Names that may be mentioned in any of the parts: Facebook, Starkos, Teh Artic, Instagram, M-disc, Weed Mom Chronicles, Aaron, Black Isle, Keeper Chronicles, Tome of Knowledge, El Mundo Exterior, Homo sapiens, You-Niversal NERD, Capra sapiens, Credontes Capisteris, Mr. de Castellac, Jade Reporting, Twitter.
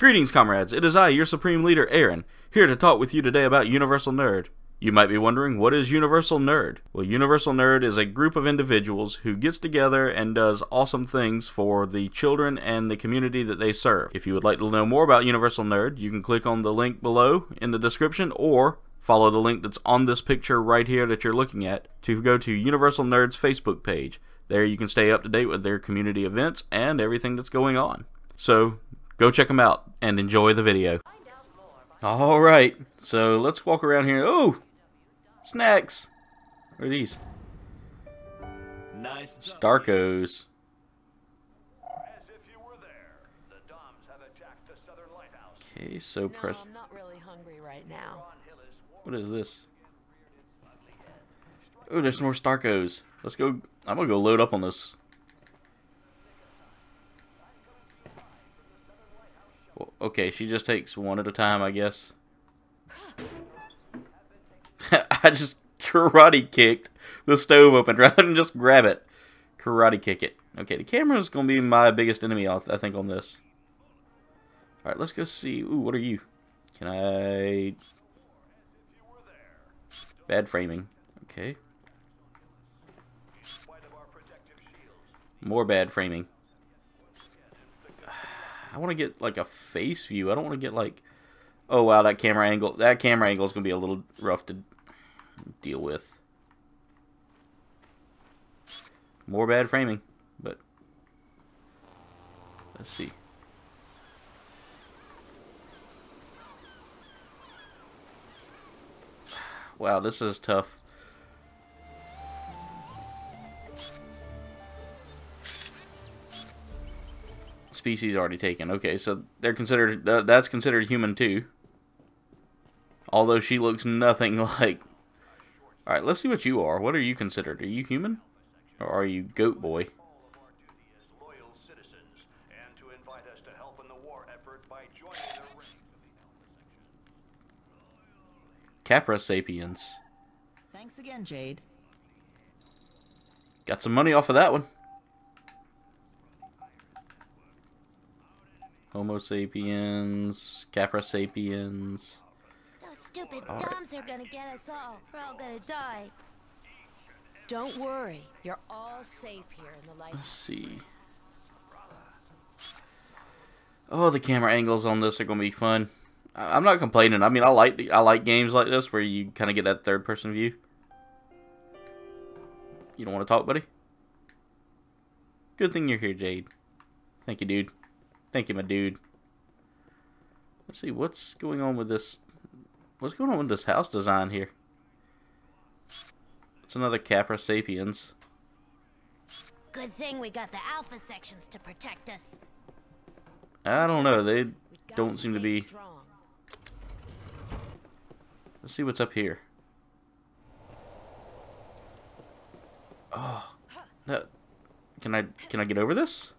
Greetings, comrades. It is I, your supreme leader, Aaron, here to talk with you today about Universal Nerd. You might be wondering, what is Universal Nerd? Well, Universal Nerd is a group of individuals who gets together and does awesome things for the children and the community that they serve. If you would like to know more about Universal Nerd, you can click on the link below in the description or follow the link that's on this picture right here that you're looking at to go to Universal Nerd's Facebook page. There you can stay up to date with their community events and everything that's going on. So go check them out and enjoy the video. Alright, so let's walk around here. Oh! Snacks! What are these? Nice Starkos. As if you were there. The Doms have attacked the Southern Lighthouse. Okay, so press. No, I'm not really hungry right now. What is this? Oh, there's some more Starkos. Let's go. I'm gonna go load up on this. Well, okay, she just takes one at a time, I guess. I just karate kicked the stove open rather than just grab it. Karate kick it. Okay, the camera's going to be my biggest enemy, I think, on this. Alright, let's go see. Ooh, what are you? Can I... Bad framing. Okay. More bad framing. I want to get, like, a face view. I don't want to get, like... Oh, wow, that camera angle. That camera angle is going to be a little rough to... deal with. More bad framing, but let's see. Wow, this is tough. Species already taken. Okay, so they're considered that's considered human too. Although she looks nothing like. Alright, let's see what you are. What are you considered? Are you human? Or are you goat boy? Capra sapiens. Thanks again, Jade. Got some money off of that one. Homo sapiens, Capra sapiens. Stupid Doms are gonna get us all. We're all gonna die. Don't worry, you're all safe here in the light. Let's see. Oh, the camera angles on this are gonna be fun. I'm not complaining. I mean, I like games like this where you kind of get that third-person view. You don't want to talk, buddy? Good thing you're here, Jade. Thank you, dude. Thank you, my dude. Let's see what's going on with this. What's going on with this house design here? It's another Capra sapiens. Good thing we got the alpha sections to protect us. I don't know. They don't seem to be. Strong. Let's see what's up here. Oh, that, can I get over this?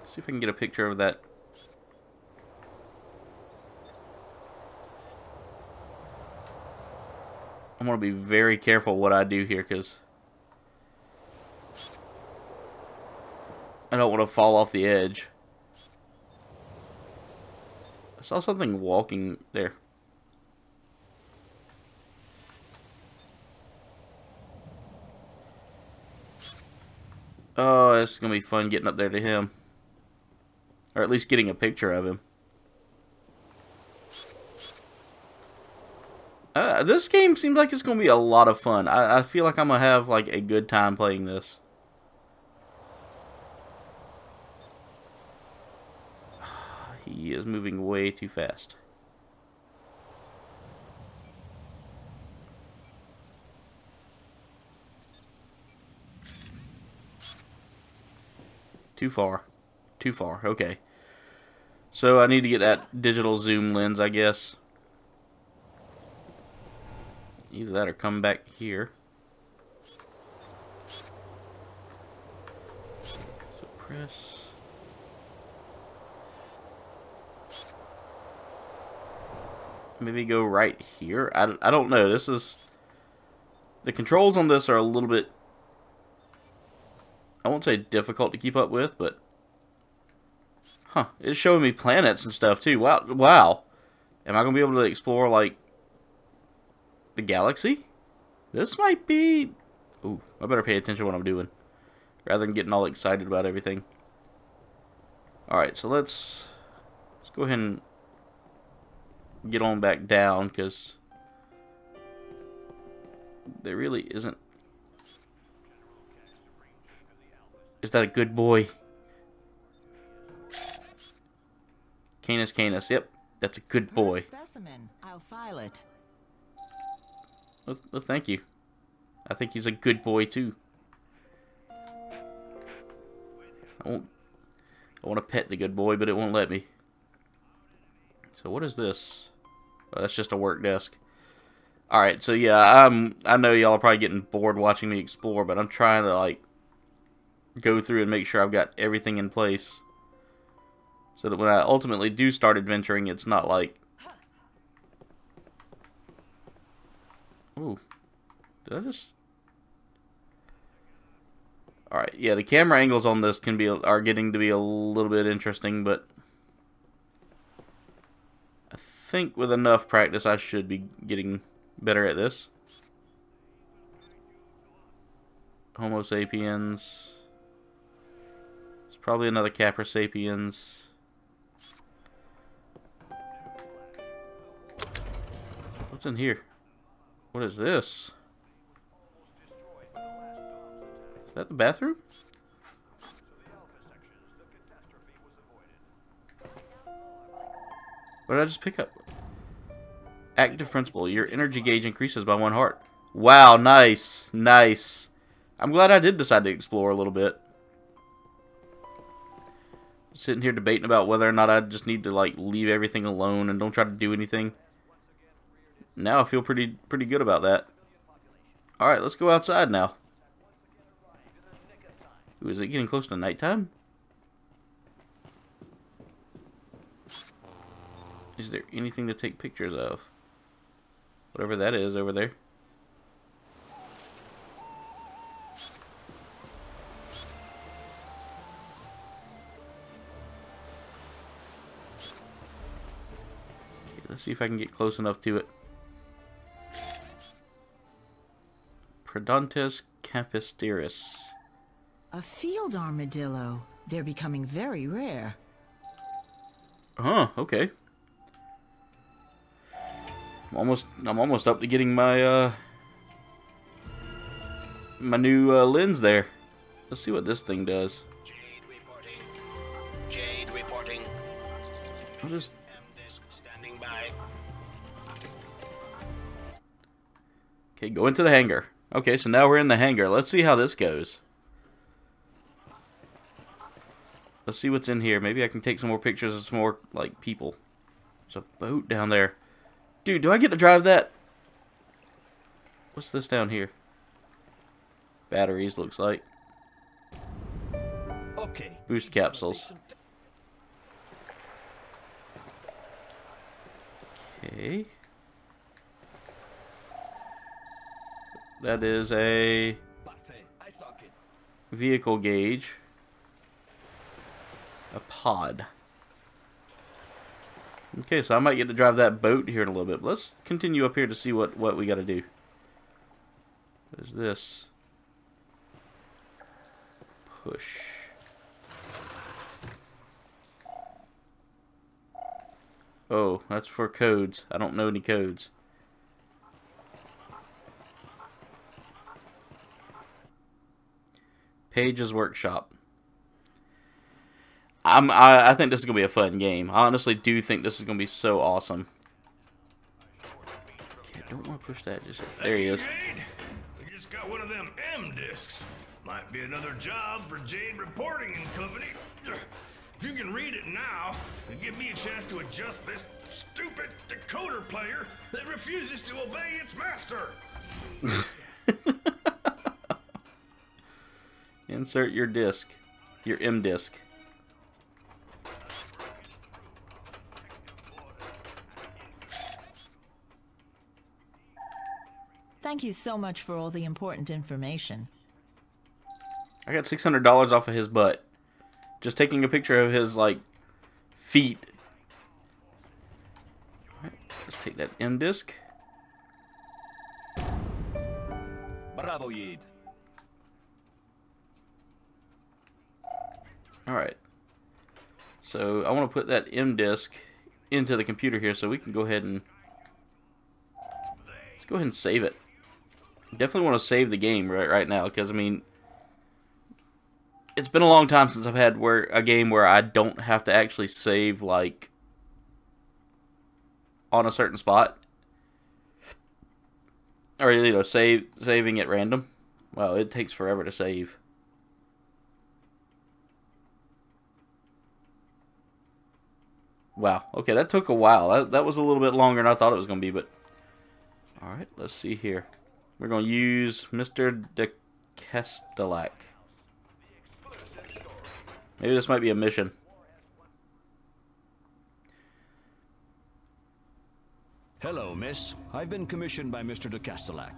Let's see if I can get a picture of that. I'm going to be very careful what I do here because I don't want to fall off the edge. I saw something walking there. Oh, it's going to be fun getting up there to him. Or at least getting a picture of him. This game seems like it's going to be a lot of fun. I feel like I'm going to have like a good time playing this. He is moving way too fast. Too far. Too far. Okay. So I need to get that digital zoom lens, I guess. Either that or come back here. So press. Maybe go right here. I don't know. This is. The controls on this are a little bit. I won't say difficult to keep up with, but... Huh. It's showing me planets and stuff, too. Wow. Wow. Am I going to be able to explore, like, the galaxy? This might be... Ooh, I better pay attention to what I'm doing, rather than getting all excited about everything. Alright, so let's go ahead and get on back down, because there really isn't... Is that a good boy? Canis Canis, yep. That's a good boy. Specimen. I'll file it. Well, thank you. I think he's a good boy too. I want to pet the good boy, but it won't let me. So what is this? Oh, that's just a work desk. Alright, so yeah, I know y'all are probably getting bored watching me explore, but I'm trying to, like, go through and make sure I've got everything in place, so that when I ultimately do start adventuring, it's not like... Ooh. Did I just... Alright, yeah, the camera angles on this can be getting to be a little bit interesting, but I think with enough practice I should be getting better at this. Homo sapiens. It's probably another Capra sapiens. What's in here? What is this? Is that the bathroom? What did I just pick up? Active principle. Your energy gauge increases by 1 heart. Wow, nice. Nice. I'm glad I did decide to explore a little bit. Sitting here debating about whether or not I just need to, like, leave everything alone and don't try to do anything. Now I feel pretty good about that. Alright, let's go outside now. Ooh, is it getting close to nighttime? Is there anything to take pictures of? Whatever that is over there. Okay, let's see if I can get close enough to it. Credontes Capisteris. A field armadillo. They're becoming very rare. Huh, okay. I'm almost up to getting my new lens there. Let's see what this thing does. Jade Reporting. Jade Reporting. What is M-disc standing by? Okay, go into the hangar. Okay, so now we're in the hangar. Let's see how this goes. Let's see what's in here. Maybe I can take some more pictures of some more, like, people. There's a boat down there. Dude, do I get to drive that? What's this down here? Batteries, looks like. Okay. Boost capsules. Okay. That is a vehicle gauge. A pod. Okay, so I might get to drive that boat here in a little bit. Let's continue up here to see what we gotta do. What is this? Push. Oh, that's for codes. I don't know any codes. Page's Workshop. I think this is going to be a fun game. I honestly do think this is going to be so awesome. Okay, I don't want to push that. Just there he is. We just got one of them M-discs. Might be another job for Jade Reporting and Company. If you can read it now and give me a chance to adjust this stupid decoder player that refuses to obey its master. Insert your disc. Your M-disc. Thank you so much for all the important information. I got $600 off of his butt. Just taking a picture of his, like, feet. Alright, let's take that M-disc. Bravo, Jade. Alright. So, I want to put that M-disc into the computer here so we can go ahead and... Let's go ahead and save it. Definitely want to save the game right now because, I mean... It's been a long time since I've had a game where I don't have to actually save, like, on a certain spot. Or, you know, saving at random. Wow, it takes forever to save. Wow, okay, that took a while. That was a little bit longer than I thought it was going to be, but... Alright, let's see here. We're going to use Mr. de Castellac. Maybe this might be a mission. Hello, miss. I've been commissioned by Mr. de Castellac.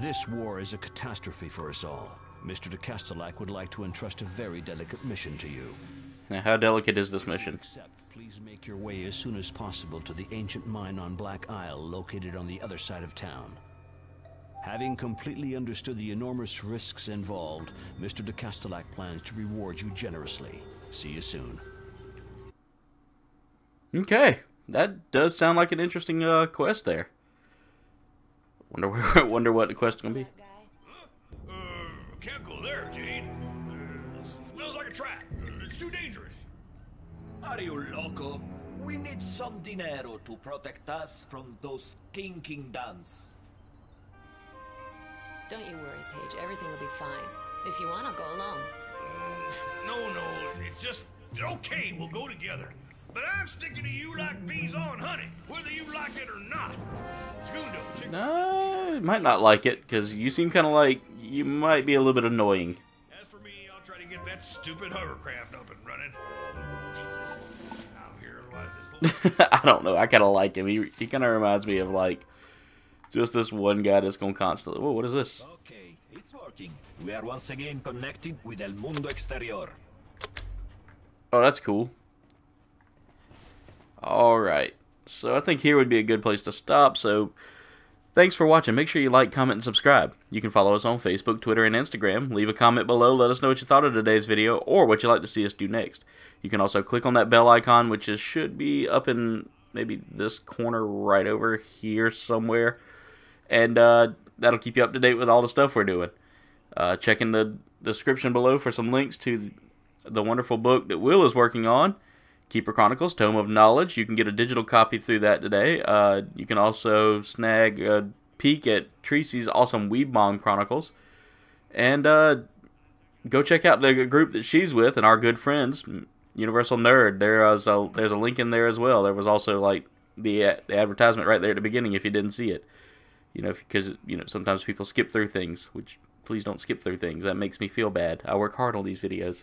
This war is a catastrophe for us all. Mr. de Castellac would like to entrust a very delicate mission to you. Now, how delicate is this mission? Please make your way as soon as possible to the ancient mine on Black Isle, located on the other side of town. Having completely understood the enormous risks involved, Mr. de Castellac plans to reward you generously. See you soon. Okay, that does sound like an interesting quest there. Wonder what the quest is gonna be. Can't go there, Jade. Smells like a trap. It's too dangerous. Are you loco? We need some dinero to protect us from those kinking dams. Don't you worry, Paige. Everything will be fine. If you want, I'll go alone. No. It's just... Okay, we'll go together. But I'm sticking to you like bees on honey, whether you like it or not. Scudo, no, might not like it, because you seem kind of like... You might be a little bit annoying. As for me, I'll try to get that stupid hovercraft up and running. I don't know. I kind of like him. He kind of reminds me of, like... Just this one guy that's going constantly... Whoa, what is this? Okay, it's working. We are once again connected with El Mundo Exterior. Oh, that's cool. Alright. So I think here would be a good place to stop. So thanks for watching. Make sure you like, comment, and subscribe. You can follow us on Facebook, Twitter, and Instagram. Leave a comment below. Let us know what you thought of today's video or what you'd like to see us do next. You can also click on that bell icon, which should be up in maybe this corner right over here somewhere. And that'll keep you up to date with all the stuff we're doing. Check in the description below for some links to the wonderful book that Will is working on, Keeper Chronicles, Tome of Knowledge. You can get a digital copy through that today. You can also snag a peek at Tracy's awesome Weed Mom Chronicles. And go check out the group that she's with and our good friends, You-Niversal NERD. There's a link in there as well. There was also like the advertisement right there at the beginning if you didn't see it. You know, because, you know, sometimes people skip through things, which, please don't skip through things. That makes me feel bad. I work hard on these videos.